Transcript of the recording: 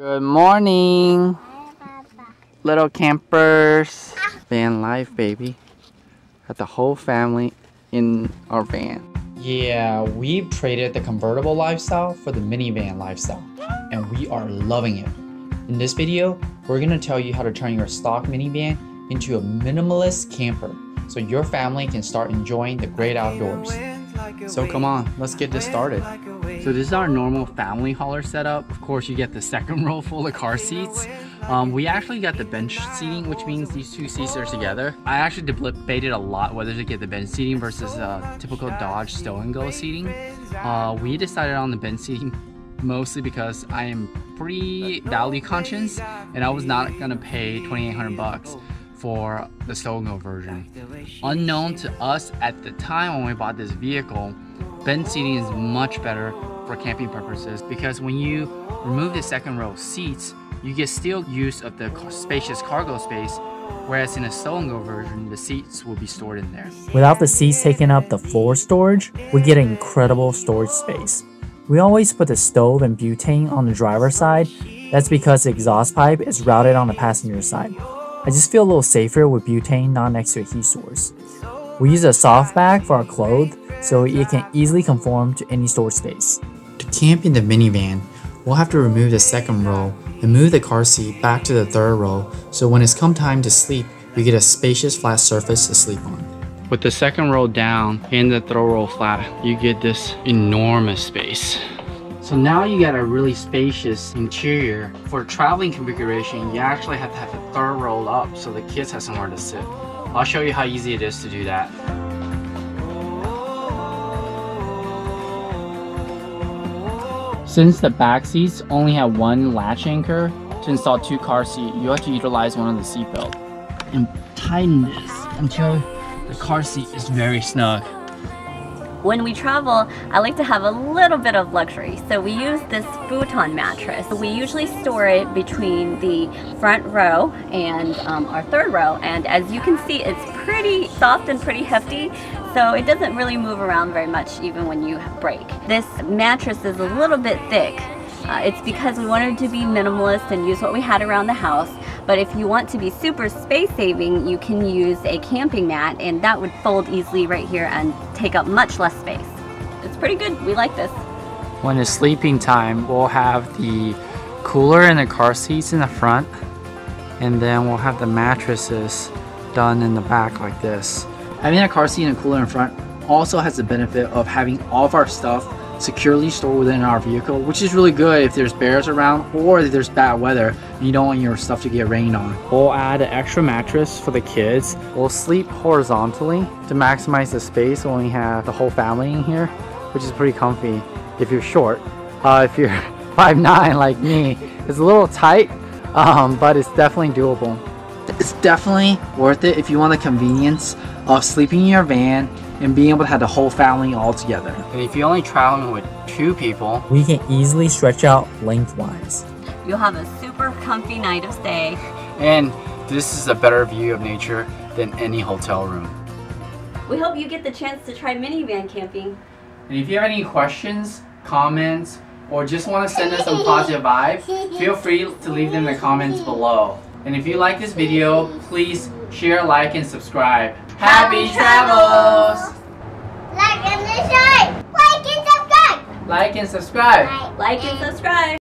Good morning, little campers. Van life, baby. Got the whole family in our van. Yeah, we've traded the convertible lifestyle for the minivan lifestyle, and we are loving it. In this video, we're gonna tell you how to turn your stock minivan into a minimalist camper so your family can start enjoying the great outdoors. So come on, let's get this started. So this is our normal family hauler setup. Of course, you get the second row full of car seats. We actually got the bench seating, which means these two seats are together. I actually debated a lot whether to get the bench seating versus typical Dodge Stow 'n Go seating. We decided on the bench seating mostly because I am pretty value conscious and I was not gonna pay $2,800 for the Stow 'n Go version. Unknown to us at the time when we bought this vehicle, bench seating is much better for camping purposes because when you remove the second row seats, you get still use of the spacious cargo space, whereas in a Stow 'n Go version, the seats will be stored in there. Without the seats taking up the floor storage, we get an incredible storage space. We always put the stove and butane on the driver's side. That's because the exhaust pipe is routed on the passenger side. I just feel a little safer with butane not next to a heat source. We use a soft bag for our clothes so it can easily conform to any storage space. To camp in the minivan, we'll have to remove the second row and move the car seat back to the third row so when it's come time to sleep, we get a spacious flat surface to sleep on. With the second row down and the third row flat, you get this enormous space. So now you got a really spacious interior. For traveling configuration, you actually have to have the third row up so the kids have somewhere to sit. I'll show you how easy it is to do that. Since the back seats only have one latch anchor, to install two car seats, you have to utilize one of the seat belt and tighten this until the car seat is very snug. When we travel, I like to have a little bit of luxury, so we use this futon mattress. We usually store it between the front row and our third row, and as you can see, it's pretty soft and pretty hefty, so it doesn't really move around very much even when you break. This mattress is a little bit thick. It's because we wanted to be minimalist and use what we had around the house. But if you want to be super space saving, you can use a camping mat and that would fold easily right here and take up much less space. It's pretty good, we like this. When it's sleeping time, we'll have the cooler and the car seats in the front, and then we'll have the mattresses done in the back like this. Having a car seat and a cooler in front also has the benefit of having all of our stuff securely stored within our vehicle, which is really good if there's bears around or if there's bad weather and you don't want your stuff to get rained on. We'll add an extra mattress for the kids. We'll sleep horizontally to maximize the space when we have the whole family in here, which is pretty comfy if you're short. If you're 5'9" like me, it's a little tight, but it's definitely doable. It's definitely worth it if you want the convenience of sleeping in your van and being able to have the whole family all together. And if you're only traveling with two people, we can easily stretch out lengthwise. You'll have a super comfy night of stay. And this is a better view of nature than any hotel room. We hope you get the chance to try minivan camping. And if you have any questions, comments, or just want to send us some positive vibes, feel free to leave them in the comments below. And if you like this video, please share, like, and subscribe. Happy travels! Like and subscribe! Like and subscribe! Like and subscribe! Like and subscribe!